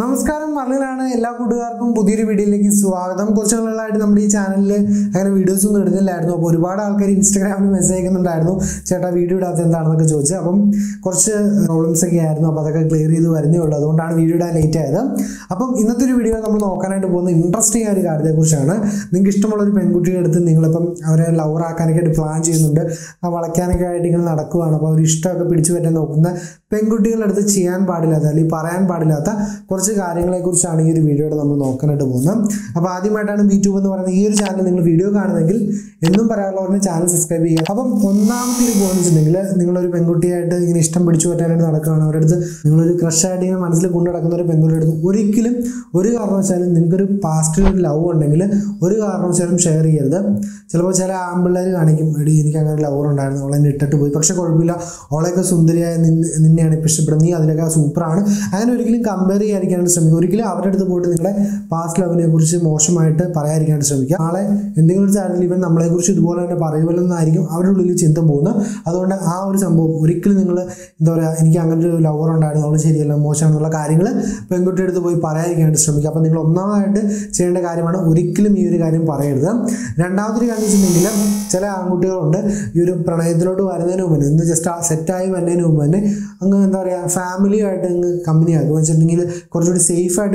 നമസ്കാരം, മറലിലാണ് എല്ലാ കൂട്ടുകാർക്കും പുതിയൊരു വീഡിയോയിലേക്ക് സ്വാഗതം. കുറച്ച് നാളുകളായിട്ട് നമ്മുടെ ഈ ചാനലിൽ അങ്ങനെ വീഡിയോസ് ഒന്നും ഇടുന്നില്ലായിരുന്നു. അപ്പോൾ ഒരുപാട് ആൾക്കാർ ഇൻസ്റ്റാഗ്രാമിൽ മെസ്സേജ് അയക്കുന്നുണ്ടായിരുന്നു, ചേട്ടാ വീഡിയോ ഇടാത്ത എന്താണെന്നൊക്കെ ചോദിച്ചു. അപ്പം കുറച്ച് പ്രോബ്ലംസ് ഒക്കെ ആയിരുന്നു, അപ്പോൾ അതൊക്കെ ക്ലിയർ ചെയ്ത് വരുന്നേ ഉള്ളൂ. അതുകൊണ്ടാണ് വീഡിയോ ഇടാൻ ലേറ്റ് ആയത്. അപ്പം ഇന്നത്തെ ഒരു വീഡിയോ നമ്മൾ നോക്കാനായിട്ട് പോകുന്ന ഇൻട്രസ്റ്റിംഗ് ഒരു കാര്യത്തെക്കുറിച്ചാണ്. നിങ്ങൾക്ക് ഇഷ്ടമുള്ളൊരു പെൺകുട്ടിയുടെ അടുത്ത് നിങ്ങളിപ്പം അവരെ ലവറാക്കാനൊക്കെ ആയിട്ട് പ്ലാൻ ചെയ്യുന്നുണ്ട്, വളയ്ക്കാനൊക്കെ ആയിട്ട് ഇങ്ങനെ നടക്കുകയാണ്. അപ്പോൾ അവർ ഇഷ്ടമൊക്കെ പിടിച്ചു പറ്റാൻ നോക്കുന്ന പെൺകുട്ടികളുടെ അടുത്ത് ചെയ്യാൻ പാടില്ലാത്ത അല്ലെങ്കിൽ പറയാൻ പാടില്ലാത്ത കുറച്ച് കാര്യങ്ങളെക്കുറിച്ചാണ് ഈ ഒരു വീഡിയോയുടെ നമ്മൾ നോക്കാനായിട്ട് പോകുന്നത്. അപ്പോൾ ആദ്യമായിട്ടാണ് യൂട്യൂബ് എന്ന് പറയുന്നത് ഈ ഒരു ചാനൽ നിങ്ങൾ വീഡിയോ കാണുന്നെങ്കിൽ എന്നും പറയാനുള്ള പറഞ്ഞാൽ ചാനൽ സബ്സ്ക്രൈബ് ചെയ്യുക. അപ്പം ഒന്നാമത്തെ ഒരു പോയിന്റ് വെച്ചിട്ടുണ്ടെങ്കിൽ, നിങ്ങളൊരു പെൺകുട്ടിയായിട്ട് ഇങ്ങനെ ഇഷ്ടം പിടിച്ചു പറ്റാനായിട്ട് നടക്കുകയാണ്, അവരുടെ അടുത്ത് നിങ്ങളൊരു ക്രഷായിട്ട് ഇങ്ങനെ മനസ്സിൽ കൊണ്ടു നടക്കുന്ന ഒരു പെൺകുട്ടിയുടെ അടുത്ത് ഒരിക്കലും ഒരു കാരണവശാലും നിങ്ങൾക്കൊരു പാസ്റ്റിലൊരു ലവ് ഉണ്ടെങ്കിൽ ഒരു കാരണവശാലും ഷെയർ ചെയ്യരുത്. ചിലപ്പോൾ ചില ആമ്പിള്ളേർ കാണിക്കും, എടി എനിക്ക് അങ്ങനെ ലവർ ഉണ്ടായിരുന്നു, അവളെന്നെ ഇട്ടിട്ട് പോയി, പക്ഷെ കുഴപ്പമില്ല, അവളെയൊക്കെ സുന്ദരിയായ നിന്നെയാണ് ഇപ്പം ഇഷ്ടപ്പെടുന്നത്, നീ അതിലൊക്കെ സൂപ്പറാണ്. അങ്ങനെ ഒരിക്കലും കമ്പയർ ചെയ്യാനായിട്ട് ശ്രമിക്കുക. ഒരിക്കലും അവരുടെ അടുത്ത് പോയിട്ട് നിങ്ങളുടെ പാസ്റ്റ് ലവിനെ കുറിച്ച് മോശമായിട്ട് പറയാതിരിക്കാനായിട്ട് ശ്രമിക്കുക. നാളെ എന്തെങ്കിലും ഒരു ചാനലിൽ ഇവൻ നമ്മളെക്കുറിച്ച് ഇതുപോലെ തന്നെ പറയുമല്ലെന്നായിരിക്കും അവരുടെ ഉള്ളിൽ ചിന്ത പോകുന്നത്. അതുകൊണ്ട് ആ ഒരു സംഭവം ഒരിക്കലും നിങ്ങൾ എന്താ പറയുക, എനിക്ക് അങ്ങനെ ഒരു ലവർ ഉണ്ടായിരുന്നു, അവൾ ശരിയല്ല, മോശമാണെന്നുള്ള കാര്യങ്ങൾ പെൺകുട്ടിയുടെ അടുത്ത് പോയി പറയാതിരിക്കാനായിട്ട് ശ്രമിക്കുക. അപ്പോൾ നിങ്ങൾ ഒന്നാമതായിട്ട് ചെയ്യേണ്ട കാര്യമാണ്, ഒരിക്കലും ഈ ഒരു കാര്യം പറയരുത്. രണ്ടാമതൊരു കാര്യം വെച്ചിട്ടുണ്ടെങ്കിൽ, ചില ആൺകുട്ടികളുണ്ട് ഈ ഒരു പ്രണയത്തിലോട്ട് വരുന്നതിന് മുമ്പ് തന്നെ, ഇന്ന് ജസ്റ്റ് സെറ്റായി വരുന്നതിന് മുമ്പ് തന്നെ അങ്ങ് എന്താ പറയുക, ഫാമിലിയായിട്ട് അങ്ങ് കമ്പനിയാക്കുക. വെച്ചിട്ടുണ്ടെങ്കിൽ കുറച്ചുകൂടി സേഫായിട്ട്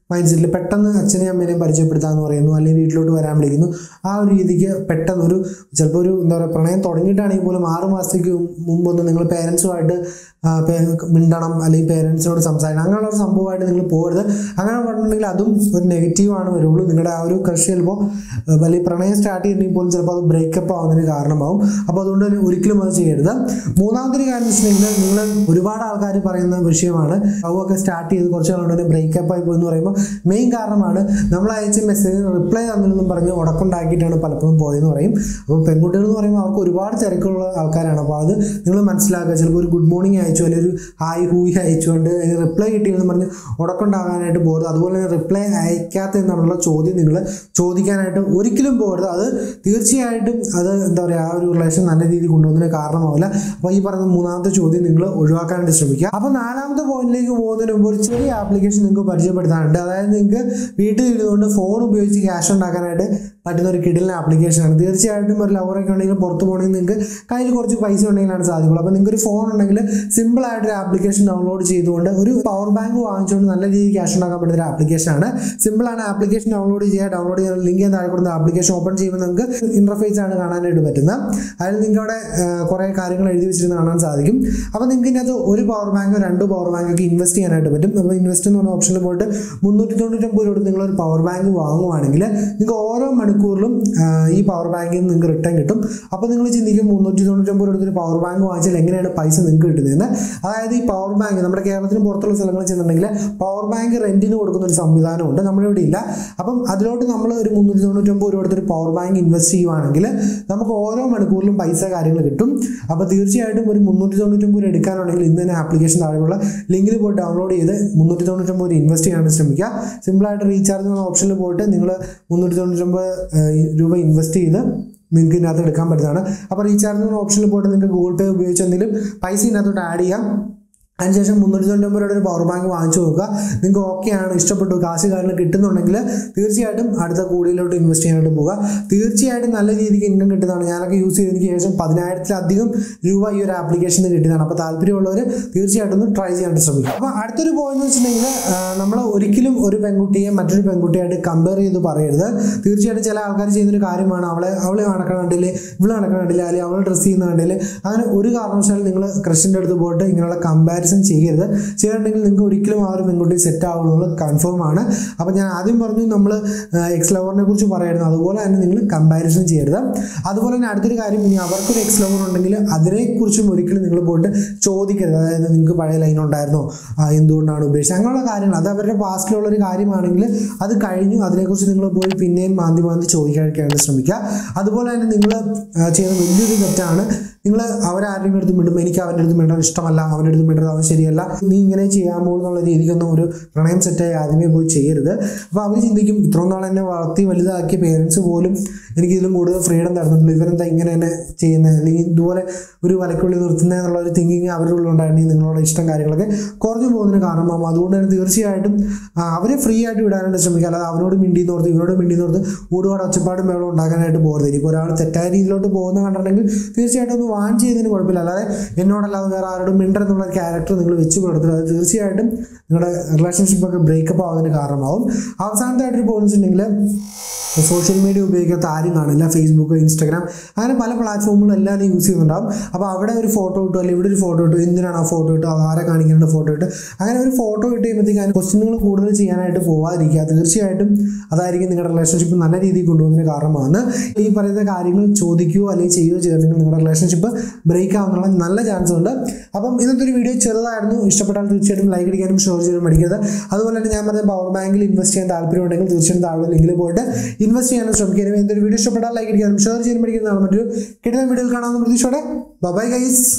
മൈൻഡ് സെറ്റിൽ പെട്ടെന്ന് അച്ഛനെയും അമ്മേനെയും പരിചയപ്പെടുത്താമെന്ന് പറയുന്നു, അല്ലെങ്കിൽ വീട്ടിലോട്ട് വരാൻ വിളിക്കുന്നു. ആ ഒരു രീതിക്ക് പെട്ടെന്ന് ഒരു ചിലപ്പോൾ ഒരു എന്താ പറയുക, പ്രണയം തുടങ്ങിയിട്ടാണെങ്കിൽ പോലും 6 മാസത്തേക്ക് മുമ്പൊന്നും നിങ്ങൾ പേരൻസുമായിട്ട് മിണ്ടണം, അല്ലെങ്കിൽ പേരൻസിനോട് സംസാരിക്കണം, അങ്ങനെയുള്ള സംഭവമായിട്ട് നിങ്ങൾ പോകരുത്. അങ്ങനെ പറഞ്ഞിട്ടുണ്ടെങ്കിൽ അതും ഒരു നെഗറ്റീവാണ് വരുള്ളൂ. നിങ്ങളുടെ ആ ഒരു കൃഷി ചിലപ്പോൾ അല്ലെങ്കിൽ പ്രണയം സ്റ്റാർട്ട് ചെയ്തിട്ടുണ്ടെങ്കിൽ പോലും ചിലപ്പോൾ അത് ബ്രേക്കപ്പ് ആവുന്നതിന് കാരണമാവും. അപ്പോൾ അതുകൊണ്ട് തന്നെ ഒരിക്കലും അത് ചെയ്യരുത്. മൂന്നാമതൊരു കാര്യം വെച്ചിട്ടുണ്ടെങ്കിൽ, നിങ്ങൾ ഒരുപാട് ആൾക്കാർ പറയുന്ന വിഷയമാണ്, അവൊക്കെ സ്റ്റാർട്ട് ചെയ്ത് കുറച്ച് നാളുകൊണ്ട് തന്നെ ബ്രേക്കപ്പ് ആയി പോയെന്ന് പറയുമ്പോൾ മെയിൻ കാരണമാണ് നമ്മൾ അയച്ച മെസ്സേജ് റിപ്ലൈ തന്നില്ലെന്നും പറഞ്ഞ് ഉടക്കുണ്ടാക്കിയിട്ടാണ് പലപ്പോഴും പോയെന്ന് പറയും. അപ്പോൾ പെൺകുട്ടികൾ എന്ന് പറയുമ്പോൾ അവർക്ക് ഒരുപാട് തിരക്കുള്ള ആൾക്കാരാണ്. അപ്പോൾ അത് നിങ്ങൾ മനസ്സിലാക്കുക. ചിലപ്പോൾ ഒരു ഗുഡ് മോർണിംഗ് അയച്ചു, അല്ലെങ്കിൽ ഒരു ഹായ് ഹൂയി അയച്ചുകൊണ്ട് റിപ്ലൈ കിട്ടിയെന്ന് പറഞ്ഞ് ഉടക്കുണ്ടാകാനായിട്ട് പോകരുത്. അതുപോലെ തന്നെ റിപ്ലൈ അയക്കാത്ത എന്നുള്ള ചോദ്യം നിങ്ങൾ ചോദിക്കാനായിട്ട് ഒരിക്കലും പോകരുത്. അത് തീർച്ചയായിട്ടും അത് എന്താ പറയുക, ആ ഒരു റിലേഷൻ നല്ല രീതിയിൽ കൊണ്ടുപോകുന്നതിന് കാരണമാവില്ല. അപ്പോൾ ഈ പറയുന്ന മൂന്നാമത്തെ ചോദ്യം നിങ്ങൾ ഒഴിവാക്കാനായിട്ട് ശ്രമിക്കുക. അപ്പോൾ നാലാമത്തെ പോയിന്റിലേക്ക് പോകുന്നതിന് മുമ്പ് ഒരു ചെറിയ ആപ്ലിക്കേഷൻ നിങ്ങൾക്ക് പരിചയപ്പെടുത്താനുണ്ട്. അതായത് നിങ്ങൾക്ക് വീട്ടിൽ ഇരുന്നുകൊണ്ട് ഫോൺ ഉപയോഗിച്ച് ക്യാഷ് ഉണ്ടാക്കാനായിട്ട് പറ്റുന്ന ഒരു കിടിലിന് ആപ്ലിക്കേഷനാണ്. തീർച്ചയായിട്ടും ഒരു ലവറൊക്കെ ഉണ്ടെങ്കിലും പുറത്ത് പോകണമെങ്കിൽ നിങ്ങൾക്ക് കയ്യിൽ കുറച്ച് പൈസ ഉണ്ടെങ്കിലാണ് സാധിക്കുള്ളൂ. അപ്പോൾ നിങ്ങൾക്കൊരു ഫോൺ ഉണ്ടെങ്കിൽ സിമ്പിളായിട്ടൊരു ആപ്ലിക്കേഷൻ ഡൗൺലോഡ് ചെയ്തുകൊണ്ട് ഒരു പവർ ബാങ്ക് വാങ്ങിച്ചുകൊണ്ട് നല്ല രീതിയിൽ ക്യാഷ് ഉണ്ടാക്കാൻ പറ്റുന്ന ഒരു ആപ്ലിക്കേഷനാണ്. സിമ്പിളാണ്. ആപ്ലിക്കേഷൻ ഡൗൺലോഡ് ചെയ്യുക. ഡൗൺലോഡ് ചെയ്യാൻ ലിങ്ക് താഴെ കൊടുത്ത ആപ്ലിക്കേഷൻ ഓപ്പൺ ചെയ്യുമ്പോൾ നിങ്ങൾക്ക് ഇൻ്റർഫേസാണ് കാണാനായിട്ട് പറ്റുന്നത്. അതിൽ നിങ്ങൾക്ക് അവിടെ കുറേ കാര്യങ്ങൾ എഴുതി വെച്ചിരുന്ന് കാണാൻ സാധിക്കും. അപ്പോൾ നിങ്ങൾക്ക് ഇതിനകത്ത് ഒരു പവർ ബാങ്കോ 2 പവർ ബാങ്കൊക്കെ ഇൻവെസ്റ്റ് ചെയ്യാനായിട്ട് പറ്റും. അപ്പോൾ ഇൻവെസ്റ്റ് എന്ന് പറഞ്ഞ ഓപ്ഷനിൽ പോയിട്ട് 399 രൂപ നിങ്ങളൊരു പവർ ബാങ്ക് വാങ്ങുവാണെങ്കിൽ നിങ്ങൾക്ക് ഓരോ മണിക്കൂറിലും ഈ പവർ ബാങ്കിൽ നിന്ന് നിങ്ങൾക്ക് റിട്ടേൺ കിട്ടും. അപ്പോൾ നിങ്ങൾ ചിന്തിക്കും, 399 രൂപ ഒരു പവർ ബാങ്ക് വാങ്ങിച്ചാൽ എങ്ങനെയാണ് പൈസ നിങ്ങൾക്ക് കിട്ടുന്നതെന്ന്. അതായത് ഈ പവർ ബാങ്ക് നമ്മുടെ കേരളത്തിന് പുറത്തുള്ള സ്ഥലങ്ങളിൽ ചെന്നിട്ടുണ്ടെങ്കിൽ പവർ ബാങ്ക് റെൻറ്റിന് കൊടുക്കുന്ന ഒരു സംവിധാനമുണ്ട്, നമ്മളിവിടെ ഇല്ല. അപ്പം അതിലോട്ട് നമ്മൾ ഒരു 399 രൂപ ഒരു പവർ ബാങ്ക് ഇൻവെസ്റ്റ് ചെയ്യുവാണെങ്കിൽ നമുക്ക് ഓരോ മണിക്കൂറിലും പൈസ കാര്യങ്ങൾ കിട്ടും. അപ്പോൾ തീർച്ചയായിട്ടും ഒരു 399 രൂപ എടുക്കാനുണ്ടെങ്കിൽ ഇന്ന് തന്നെ ആപ്ലിക്കേഷൻ താഴെയുള്ള ലിങ്കിൽ പോയി ഡൗൺലോഡ് ചെയ്ത് 399 രൂപ ഇൻവെസ്റ്റ് ചെയ്യാനായിട്ട് ശ്രമിക്കുക. സിമ്പിളായിട്ട് റീചാർജ് എന്ന ഓപ്ഷനിൽ പോയിട്ട് നിങ്ങൾ 399 രൂപ ഇൻവെസ്റ്റ് ചെയ്ത് നിങ്ങൾക്ക് ഇതിനകത്ത് എടുക്കാൻ പറ്റുന്നതാണ്. അപ്പോൾ റീചാർജ് എന്ന ഓപ്ഷനിൽ പോയിട്ട് നിങ്ങൾക്ക് ഗൂഗിൾ പേ ഉപയോഗിച്ച് എന്തെങ്കിലും പൈസ ഇതിനകത്തോട്ട് ആഡ് ചെയ്യാം. അതിനുശേഷം 399 രൂപയുടെ ഒരു പവർ ബാങ്ക് വാങ്ങിച്ചു നോക്കുക. നിങ്ങൾക്ക് ഓക്കെയാണ്, ഇഷ്ടപ്പെട്ടു, കാശ് കാരണം കിട്ടുന്നുണ്ടെങ്കിൽ തീർച്ചയായിട്ടും അടുത്ത കൂടിയിലോട്ട് ഇൻവെസ്റ്റ് ചെയ്യാനായിട്ട് പോകുക. തീർച്ചയായിട്ടും നല്ല രീതിക്ക് ഇൻകം കിട്ടുന്നതാണ്. ഞാനൊക്കെ യൂസ് ചെയ്തതിന് ശേഷം 10,000-ലധികം രൂപ ഈ ഒരു ആപ്ലിക്കേഷന് കിട്ടിയതാണ്. അപ്പോൾ താല്പര്യമുള്ളവർ തീർച്ചയായിട്ടും ഒന്ന് ട്രൈ ചെയ്യാനായിട്ട് ശ്രമിക്കുക. അപ്പോൾ അടുത്തൊരു പോയിന്റ് വെച്ചിട്ടുണ്ടെങ്കിൽ, നമ്മൾ ഒരിക്കലും ഒരു പെൺകുട്ടിയെ മറ്റൊരു പെൺകുട്ടിയായിട്ട് കമ്പയർ ചെയ്ത് പറയരുത്. തീർച്ചയായിട്ടും ചില ആൾക്കാർ ചെയ്യുന്നൊരു കാര്യമാണ്, അവളെ നടക്കാൻ കണ്ടില്ലേ, ഇവളെ നടക്കാൻ കണ്ടില്ല, അല്ലെങ്കിൽ അവൾ ഡ്രസ്സ് ചെയ്യുന്ന കണ്ടില്ലേ. അങ്ങനെ ഒരു കാരണവശാലും നിങ്ങൾ ക്രഷിൻ്റെ അടുത്ത് പോയിട്ട് ഇങ്ങനെയുള്ള കമ്പാരിസൺ ചെയ്യരുത്. ചെയ്യാറുണ്ടെങ്കിൽ നിങ്ങൾക്ക് ഒരിക്കലും ആ ഒരു പെൺകുട്ടി സെറ്റ് ആവുന്നുള്ളത് കൺഫേം ആണ്. അപ്പോൾ ഞാൻ ആദ്യം പറഞ്ഞു, നമ്മൾ എക്സ് ലവറിനെ കുറിച്ച് പറയായിരുന്നു, അതുപോലെ തന്നെ നിങ്ങൾ കമ്പാരിസൺ ചെയ്യരുത്. അതുപോലെ തന്നെ അടുത്തൊരു കാര്യം, ഇനി അവർക്കൊരു എക്സ് ലവർ ഉണ്ടെങ്കിൽ അതിനെക്കുറിച്ചും ഒരിക്കലും നിങ്ങൾ പോയിട്ട് ചോദിക്കരുത്. അതായത് നിങ്ങൾക്ക് പഴയ ലൈൻ ഉണ്ടായിരുന്നോ, എന്തുകൊണ്ടാണ് ഉപേക്ഷിച്ചത്, അങ്ങനെയുള്ള കാര്യങ്ങൾ. അത് അവരുടെ പാസ്റ്റിലുള്ളൊരു കാര്യമാണെങ്കിൽ അത് കഴിഞ്ഞു, അതിനെക്കുറിച്ച് നിങ്ങൾ പോയി പിന്നെയും മാന്തി ചോദിക്കാനായിട്ട് ശ്രമിക്കുക. അതുപോലെ തന്നെ നിങ്ങൾ ചെയ്യുന്ന വലിയൊരു തെറ്റാണ്, നിങ്ങൾ അവരാരുടെ അടുത്ത് മിണ്ടുമ്പോൾ എനിക്ക് അവൻ്റെ അടുത്ത് മിണ്ടാൻ ഇഷ്ടമല്ല, അവൻ്റെ അടുത്ത് മിണ്ടരുത്, അത് ശരിയല്ല, നീ ഇങ്ങനെ ചെയ്യാൻ പോകുന്നുള്ള രീതിക്കൊന്നും ഒരു പ്രണയം സെറ്റായി ആദ്യമേ പോയി ചെയ്യരുത്. അപ്പോൾ അവർ ചിന്തിക്കും ഇത്രയും നാൾ എന്നെ വളർത്തി വലുതാക്കിയ പേരൻസ് പോലും എനിക്കിതിലും കൂടുതൽ ഫ്രീഡം തരുന്നുള്ളൂ, ഇവരെന്താ ഇങ്ങനെ തന്നെ ചെയ്യുന്നത്, അല്ലെങ്കിൽ ഇതുപോലെ ഒരു വലക്കുള്ളിൽ നിർത്തുന്നത് എന്നുള്ള ഒരു തിങ്കിങ് അവരുടെ ഉള്ളിലുണ്ടായിരുന്നെങ്കിൽ നിങ്ങളുടെ ഇഷ്ടം കാര്യങ്ങളൊക്കെ കുറഞ്ഞു പോകുന്നതിന് കാരണമാകും. അതുകൊണ്ട് തന്നെ തീർച്ചയായിട്ടും അവരെ ഫ്രീ ആയിട്ട് വിടാനായിട്ട് ശ്രമിക്കുക. അല്ലാതെ അവരോട് മിണ്ടിന്നോർത്ത് ഇവരോട് മിണ്ടിന്നോർത്ത് ഒരുപാട് ഒച്ചപ്പാടും വെള്ളം ഉണ്ടാക്കാനായിട്ട് പോകരുത്. ഇനിയിപ്പോൾ ഒരാൾ തെറ്റായ രീതിയിലോട്ട് പോകുന്ന കണ്ടിട്ടുണ്ടെങ്കിൽ തീർച്ചയായിട്ടും ഒന്ന് വാൻ ചെയ്തതിന് കുഴപ്പമില്ല, അല്ലാതെ എന്നോടല്ലാതെ വേറെ ആരോടും മിണ്ടർ എന്നുള്ള ക്യാരക്ടർ നിങ്ങൾ വെച്ച് പുലർത്തുക. അത് തീർച്ചയായിട്ടും നിങ്ങളുടെ റിലേഷൻഷിപ്പൊക്കെ ബ്രേക്കപ്പ് ആവുന്നതിന് കാരണമാവും. അവസാനത്തായിട്ടൊരു പോകുന്നുണ്ടെങ്കിൽ സോഷ്യൽ മീഡിയ ഉപയോഗിക്കാത്ത ആരും കാണില്ല. ഫേസ്ബുക്ക്, ഇൻസ്റ്റാഗ്രാം, അങ്ങനെ പല പ്ലാറ്റ്ഫോമുകളും എല്ലാവരും യൂസ് ചെയ്യുന്നുണ്ടാവും. അപ്പോൾ അവിടെ ഒരു ഫോട്ടോ ഇട്ടു, അല്ലെങ്കിൽ ഇവിടെ ഒരു ഫോട്ടോ ഇട്ടു, എന്തിനാണ് ആ ഫോട്ടോ ഇട്ടു, ആരെ കാണിക്കേണ്ട ഫോട്ടോ ഇട്ടു, അങ്ങനെ ഒരു ഫോട്ടോ ഇട്ട് കഴിയുമ്പോഴത്തേക്ക് അതിന് ക്വസ്റ്റ്യനുകൾ കൂടുതൽ ചെയ്യാനായിട്ട് പോവാതിരിക്കുക. തീർച്ചയായിട്ടും അതായിരിക്കും നിങ്ങളുടെ റിലേഷൻഷിപ്പ് നല്ല രീതിയിൽ കൊണ്ടുപോകുന്നതിന് കാരണമാണ്. ഈ പറയുന്ന കാര്യങ്ങൾ ചോദിക്കുകയോ അല്ലെങ്കിൽ ചെയ്യുകയോ ചെയ്തിട്ടുണ്ടെങ്കിൽ നിങ്ങളുടെ റിലേഷൻഷിപ്പ് ബ്രേക്ക് ആവാനുള്ള നല്ല ചാൻസ് ഉണ്ട്. അപ്പം ഇന്നത്തെ ഒരു വീഡിയോ ചെറുതായിരുന്നു. ഇഷ്ടപ്പെട്ടാൽ തീർച്ചയായിട്ടും ലൈക്ക് അടിക്കാനും ഷെയർ ചെയ്യാനും പഠിക്കരുത്. അതുപോലെ തന്നെ ഞാൻ പറഞ്ഞ പവർ ബാങ്കിൽ ഇൻവെസ്റ്റ് ചെയ്യാൻ താല്പര്യമുണ്ടെങ്കിൽ തീർച്ചയായിട്ടും താഴെ ലിങ്കിൽ പോയിട്ട് ഇൻവെസ്റ്റ് ചെയ്യാനും ശ്രമിക്കാനും, എന്തൊരു വീഡിയോ ഇഷ്ടപ്പെട്ടാൽ ലൈക്ക് അടിക്കാനും ഷെയർ ചെയ്യാനും പഠിക്കുന്നതാണ്. മറ്റൊരു കിട്ടുന്ന വീഡിയോയിൽ കാണാവുന്ന പ്രതീക്ഷയോടെ ബൈ ഗൈസ്.